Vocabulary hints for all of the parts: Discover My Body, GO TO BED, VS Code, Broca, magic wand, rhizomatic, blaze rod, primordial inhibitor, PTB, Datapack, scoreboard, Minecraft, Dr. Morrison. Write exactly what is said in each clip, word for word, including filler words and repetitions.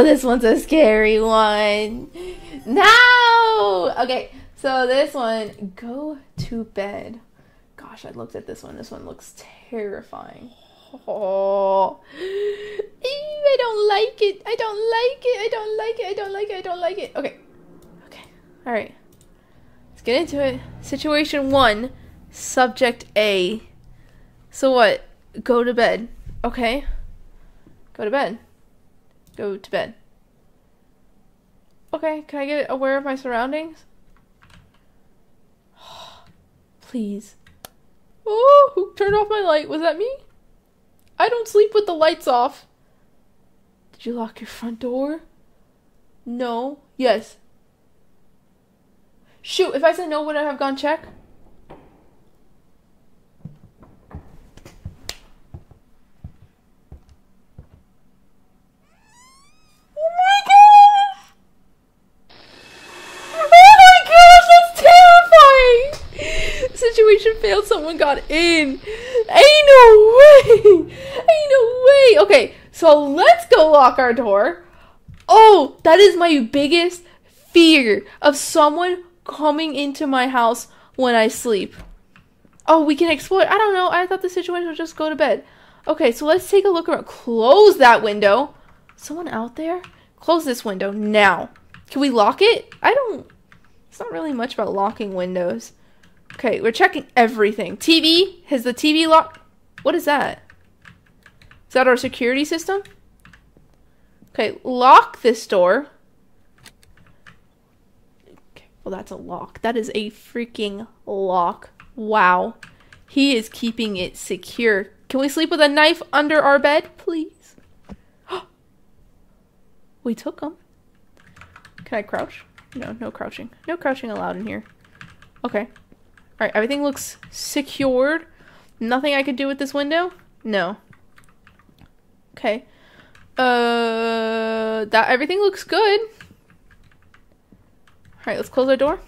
Oh, this one's a scary one. No! Okay, so this one, Go to Bed. Gosh, I looked at this one. This one looks terrifying. Oh, I don't like it. I don't like it. I don't like it. I don't like it. I don't like it. Okay. Okay. All right. Let's get into it. Situation one, subject A. So what? Go to bed. Okay. Go to bed. Go to bed. Okay. Can I get aware of my surroundings? Please. Oh, who turned off my light? Was that me? I don't sleep with the lights off. Did you lock your front door? No. Yes. Shoot, if I said no, would I have gone check? Failed, someone got in. Ain't no way. Ain't no way. Okay, so let's go lock our door. Oh, that is my biggest fear, of someone coming into my house when I sleep. Oh, we can explore. I don't know. I thought the situation was just go to bed. Okay, so let's take a look around. Close that window. Someone out there? Close this window now. Can we lock it? I don't. It's not really much about locking windows. Okay, we're checking everything. T V? Has the T V locked? What is that? Is that our security system? Okay, lock this door. Okay, well, that's a lock. That is a freaking lock. Wow. He is keeping it secure. Can we sleep with a knife under our bed, please? We took him. Can I crouch? No, no crouching. No crouching allowed in here. Okay. Alright, everything looks secured. Nothing I could do with this window? No. Okay. Uh, that everything looks good. Alright, let's close our door.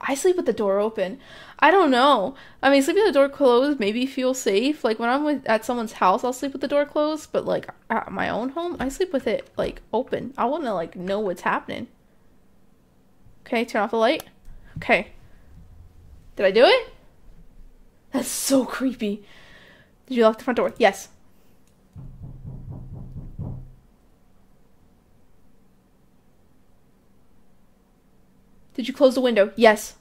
I sleep with the door open. I don't know. I mean, sleeping with the door closed maybe feel safe. Like, when I'm with, at someone's house, I'll sleep with the door closed. But, like, at my own home, I sleep with it, like, open. I want to, like, know what's happening. Okay, turn off the light. Okay. Did I do it? That's so creepy. Did you lock the front door? Yes. Did you close the window? Yes.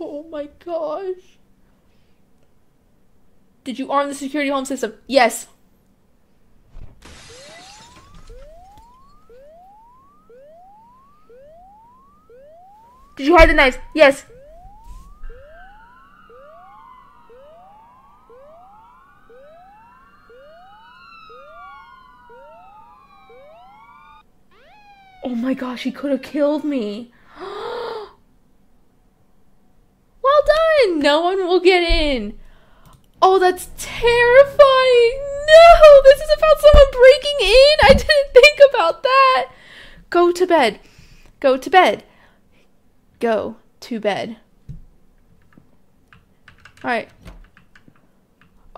Oh my gosh. Did you arm the security home system? Yes. Did you hide the knives? Yes. Oh my gosh, he could have killed me. Well done. No one will get in. Oh, that's terrifying. No, this is about someone breaking in. I didn't think about that. Go to bed. Go to bed. Go to bed. Alright.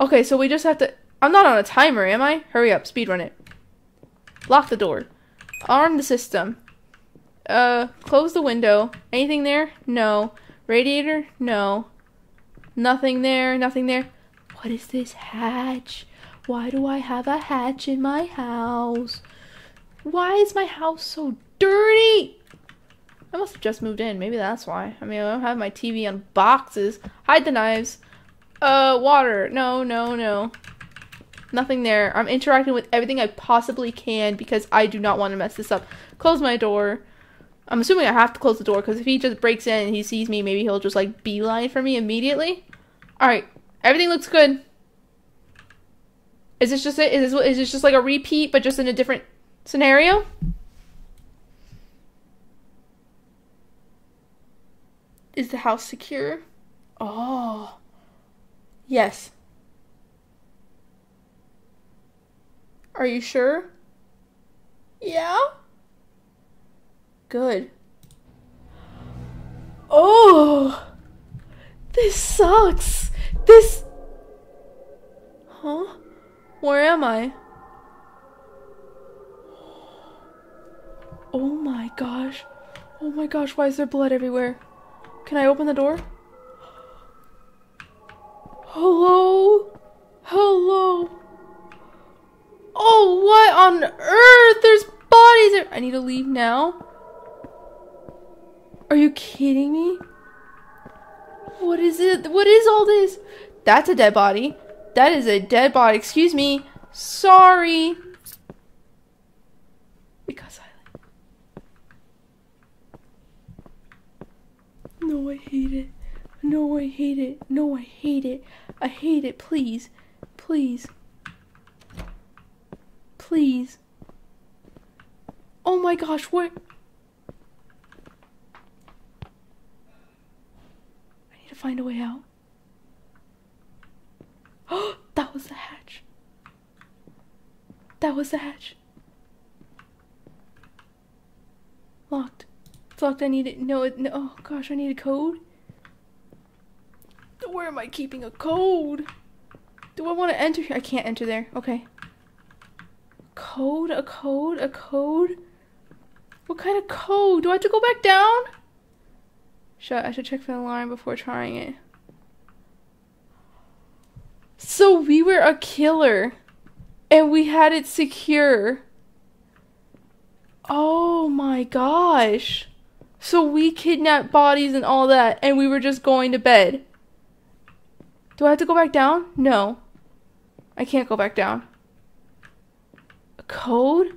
Okay, so we just have to... I'm not on a timer, am I? Hurry up. Speedrun it. Lock the door. Arm the system. Uh, close the window. Anything there? No. Radiator? No. Nothing there. Nothing there. What is this hatch? Why do I have a hatch in my house? Why is my house so dirty? I must have just moved in. Maybe that's why. I mean, I don't have my T V on boxes. Hide the knives. Uh, water. No, no, no. Nothing there. I'm interacting with everything I possibly can because I do not want to mess this up. Close my door. I'm assuming I have to close the door because if he just breaks in and he sees me, maybe he'll just, like, beeline for me immediately. Alright. Everything looks good. Is this just it? Is this, is this just, like, a repeat but just in a different scenario? Is the house secure? Oh. Yes. Are you sure? Yeah? Good. Oh! This sucks! This... Huh? Where am I? Oh my gosh. Oh my gosh, why is there blood everywhere? Can I open the door? Hello? Hello? Oh, what on earth? There's bodies there. I need to leave now. Are you kidding me? What is it? What is all this? That's a dead body. That is a dead body. Excuse me. Sorry. It got silent. No, I hate it. No, I hate it. No, I hate it. I hate it. Please. Please. Please. Oh my gosh, what? I need to find a way out. Oh, that was the hatch. That was the hatch. Locked. It's locked. I need it. No, it, no. Oh gosh, I need a code. Where am I keeping a code? Do I want to enter here? I can't enter there. Okay. Code, a code, a code. What kind of code? Do I have to go back down? Should I, I should check for the alarm before trying it. So we were a killer and we had it secure. Oh my gosh. So we kidnapped bodies and all that and we were just going to bed. Do I have to go back down? No. I can't go back down. A code?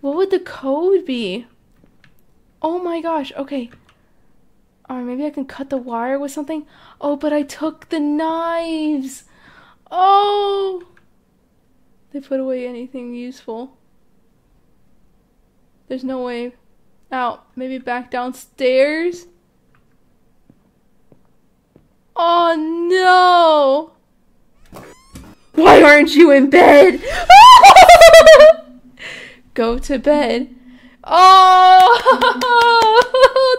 What would the code be? Oh my gosh. Okay. Alright, maybe I can cut the wire with something. Oh, but I took the knives. Oh! They put away anything useful. There's no way out. Maybe back downstairs? Oh no! Why aren't you in bed? Go to bed. Oh,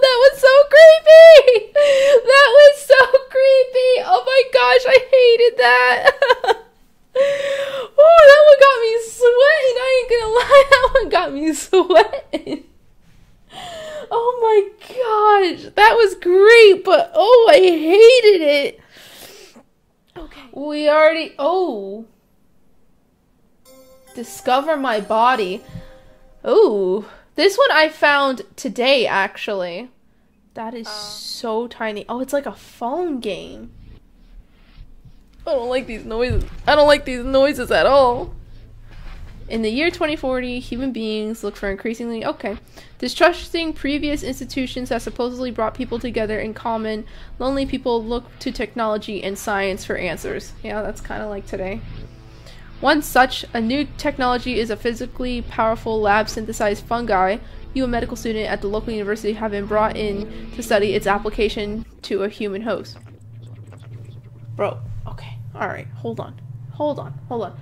that was so creepy! That was so creepy! Oh my gosh, I hated that! Oh, that one got me sweating! I ain't gonna lie, that one got me sweating! Oh my gosh, that was great, but oh, I hated it. Okay. We already, oh. Discover my body. Oh, this one I found today, actually. That is um. so tiny. Oh, it's like a phone game. I don't like these noises. I don't like these noises at all. In the year twenty forty, human beings look for increasingly... Okay. Distrusting previous institutions that supposedly brought people together in common, lonely people look to technology and science for answers. Yeah, that's kind of like today. One such, a new technology is a physically powerful lab-synthesized fungi. You, a medical student at the local university, have been brought in to study its application to a human host. Bro. Okay. Alright. Hold on. Hold on. Hold on.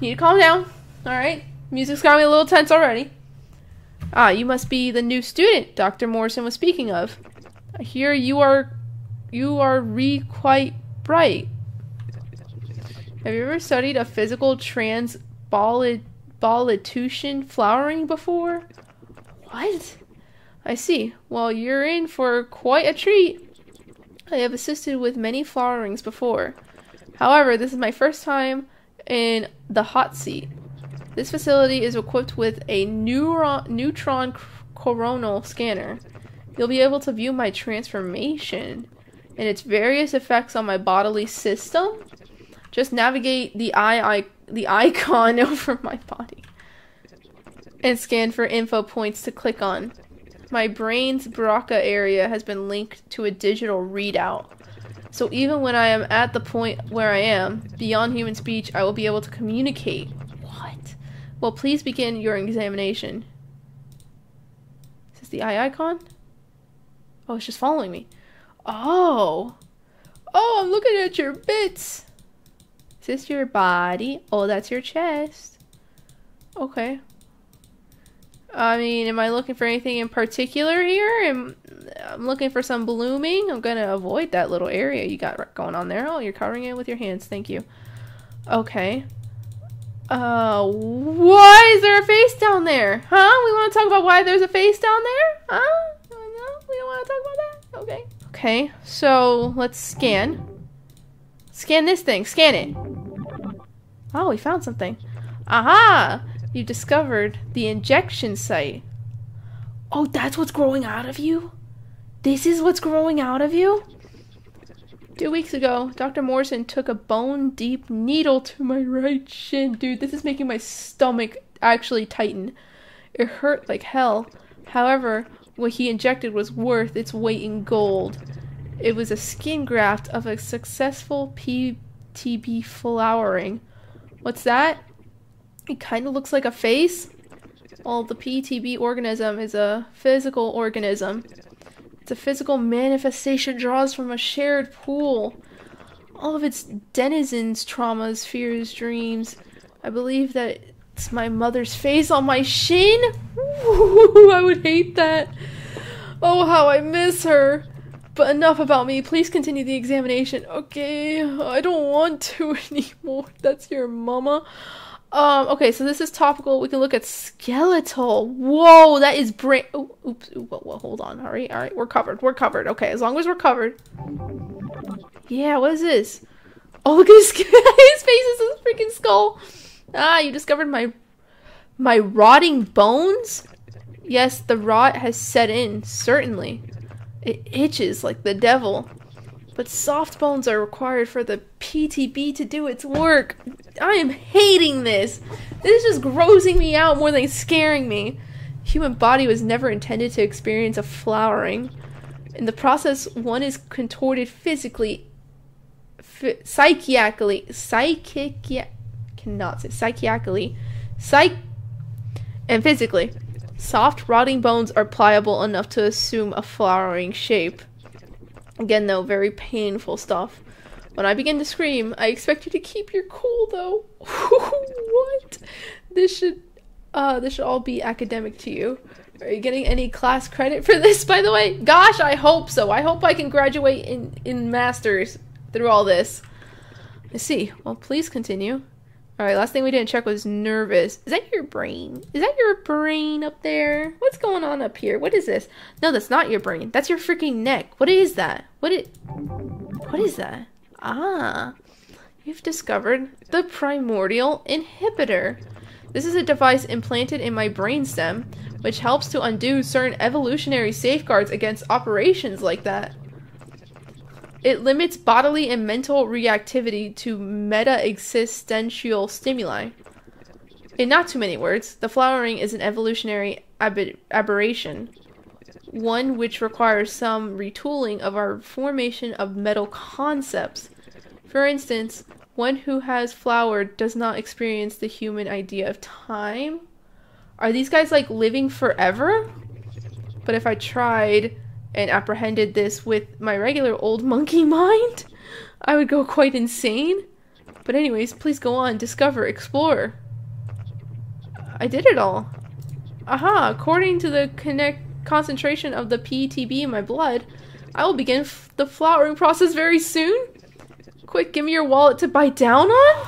Need to calm down. Alright, music's got me a little tense already. Ah, you must be the new student Doctor Morrison was speaking of. I hear you are you are re quite bright. Have you ever studied a physical transbolitution flowering before? What? I see. Well, you're in for quite a treat. I have assisted with many flowerings before. However, this is my first time in the hot seat. This facility is equipped with a neuron, neutron coronal scanner. You'll be able to view my transformation and its various effects on my bodily system. Just navigate the eye, I, the icon over my body and scan for info points to click on. My brain's Broca area has been linked to a digital readout. So even when I am at the point where I am, beyond human speech, I will be able to communicate. What? Well, please begin your examination. Is this the eye icon? Oh, it's just following me. Oh. Oh, I'm looking at your bits. Is this your body? Oh, that's your chest. Okay. I mean, am I looking for anything in particular here? Am, I'm looking for some blooming. I'm going to avoid that little area you got going on there. Oh, you're covering it with your hands. Thank you. Okay. Uh, why is there a face down there? Huh? We want to talk about why there's a face down there? Huh? No, we don't want to talk about that. Okay. Okay, so let's scan. Scan this thing. Scan it. Oh, we found something. Aha! You discovered the injection site. Oh, that's what's growing out of you? This is what's growing out of you? Two weeks ago, Doctor Morrison took a bone-deep needle to my right shin. Dude, this is making my stomach actually tighten. It hurt like hell. However, what he injected was worth its weight in gold. It was a skin graft of a successful P T B flowering. What's that? It kind of looks like a face. Well, the P T B organism is a physical organism. It's a physical manifestation draws from a shared pool. All of its denizens, traumas, fears, dreams. I believe that it's my mother's face on my shin? Ooh, I would hate that. Oh, how I miss her. But enough about me. Please continue the examination. Okay, I don't want to anymore. That's your mama. Um, okay, so this is topical. We can look at skeletal. Whoa, that is brain. Oh, oops. Ooh, whoa, whoa, hold on. All right, all right. We're covered. We're covered. Okay, as long as we're covered. Yeah, what is this? Oh, look at his, his face is his freaking skull. Ah, you discovered my my rotting bones? Yes, the rot has set in, certainly. It itches like the devil. But soft bones are required for the P T B to do its work. I am hating this. This is just grossing me out more than scaring me. The human body was never intended to experience a flowering. In the process, one is contorted physically, psychiacally, psychic, cannot say psychiacally, psych, and physically. Soft, rotting bones are pliable enough to assume a flowering shape. Again, though, very painful stuff. When I begin to scream, I expect you to keep your cool, though. What? This should, uh, this should all be academic to you. Are you getting any class credit for this, by the way? Gosh, I hope so. I hope I can graduate in, in master's through all this. I see. Well, please continue. Alright, last thing we didn't check was nervous. Is that your brain? Is that your brain up there? What's going on up here? What is this? No, that's not your brain. That's your freaking neck. What is that? What is... What is that? Ah. You've discovered the primordial inhibitor. This is a device implanted in my brainstem, which helps to undo certain evolutionary safeguards against operations like that. It limits bodily and mental reactivity to meta-existential stimuli. In not too many words, the flowering is an evolutionary ab aberration, one which requires some retooling of our formation of metal concepts. For instance, one who has flowered does not experience the human idea of time. Are these guys like living forever? But if I tried and apprehended this with my regular old monkey mind, I would go quite insane. But anyways, please go on, discover, explore. I did it all. Aha, according to the connect concentration of the P T B in my blood, I will begin f the flowering process very soon. Quick, give me your wallet to buy down on?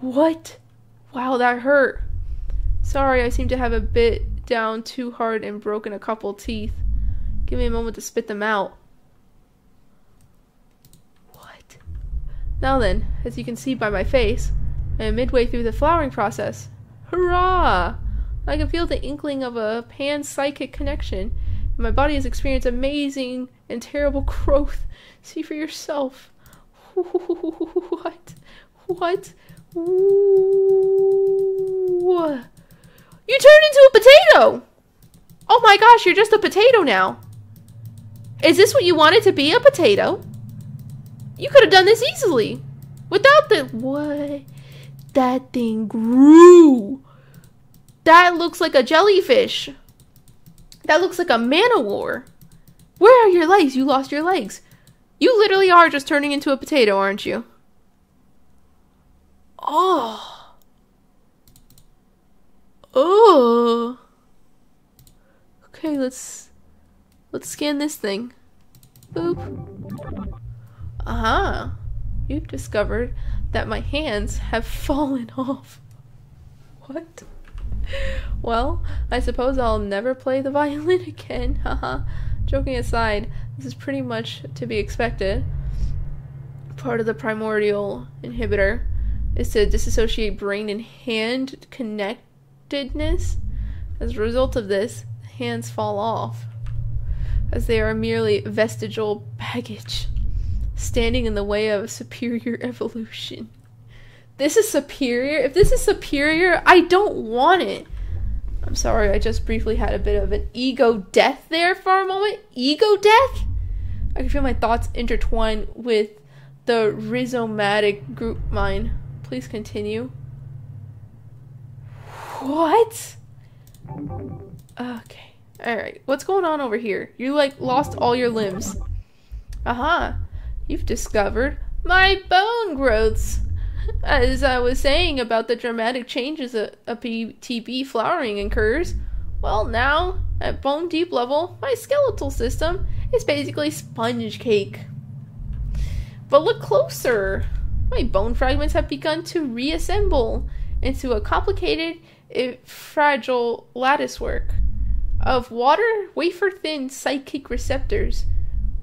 What? Wow, that hurt. Sorry, I seem to have a bit down too hard and broken a couple teeth. Give me a moment to spit them out. What? Now then, as you can see by my face, I am midway through the flowering process. Hurrah! I can feel the inkling of a pan-psychic connection, and my body has experienced amazing and terrible growth. See for yourself. What? What? Ooh. You turned into a potato! Oh my gosh, you're just a potato now. Is this what you wanted to be, a potato? You could have done this easily. Without the... What? That thing grew. That looks like a jellyfish. That looks like a man-o-war. Where are your legs? You lost your legs. You literally are just turning into a potato, aren't you? Oh. Oh. Okay. Okay, let's let's scan this thing. Boop. Aha! You've discovered that my hands have fallen off. What? Well, I suppose I'll never play the violin again. Haha. Joking aside, this is pretty much to be expected. Part of the primordial inhibitor is to disassociate brain and hand connectedness. As a result of this, hands fall off, as they are merely vestigial baggage, standing in the way of superior evolution. This is superior? If this is superior, I don't want it. I'm sorry, I just briefly had a bit of an ego death there for a moment. Ego death? I can feel my thoughts intertwine with the rhizomatic group mind. Please continue. What? Okay. Alright. What's going on over here? You, like, lost all your limbs. Aha. Uh-huh. You've discovered my bone growths. As I was saying about the dramatic changes a, a P T B flowering occurs, well, now, at bone deep level, my skeletal system is basically sponge cake. But look closer! My bone fragments have begun to reassemble into a complicated, fragile latticework of water, wafer-thin psychic receptors.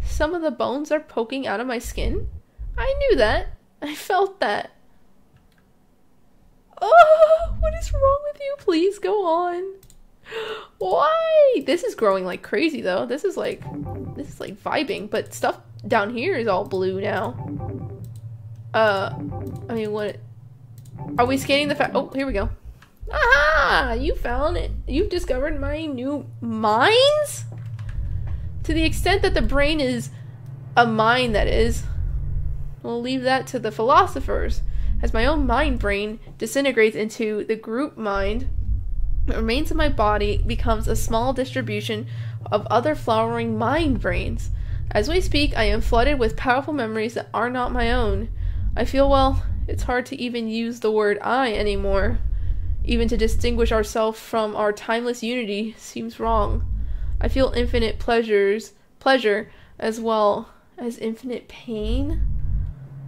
Some of the bones are poking out of my skin. I knew that. I felt that. Oh, what is wrong with you? Please go on. Why? This is growing like crazy though. This is like, this is like vibing, but stuff down here is all blue now. Uh, I mean, what? Are we scanning the fa- oh, here we go. Aha! You found it. You've discovered my new mines? To the extent that the brain is a mine, that is. We'll leave that to the philosophers. As my own mind brain disintegrates into the group mind, what remains of my body becomes a small distribution of other flowering mind brains. As we speak, I am flooded with powerful memories that are not my own. I feel, well, it's hard to even use the word I anymore. Even to distinguish ourselves from our timeless unity seems wrong. I feel infinite pleasures, pleasure as well as infinite pain.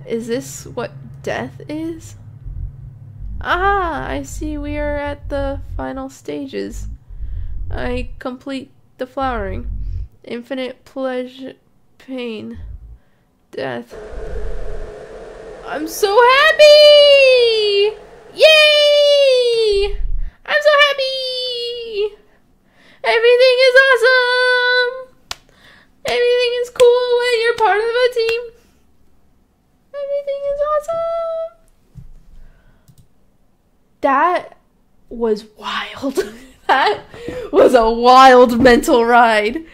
Is this what death is? Ah, I see we are at the final stages. I complete the flowering. Infinite pleasure, pain, death. I'm so happy! Yay! I'm so happy! Everything is awesome! Everything is cool when you're part of a team. Everything is awesome! That was wild. That was a wild mental ride.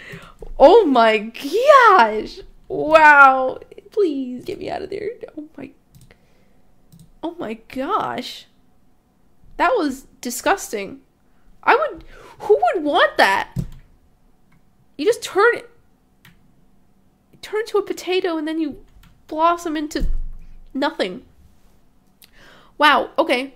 Oh my gosh! Wow. Please get me out of there. Oh my. Oh my gosh. That was disgusting. I would. Who would want that? You just turn it. You turn into a potato and then you blossom into nothing. Wow. Okay.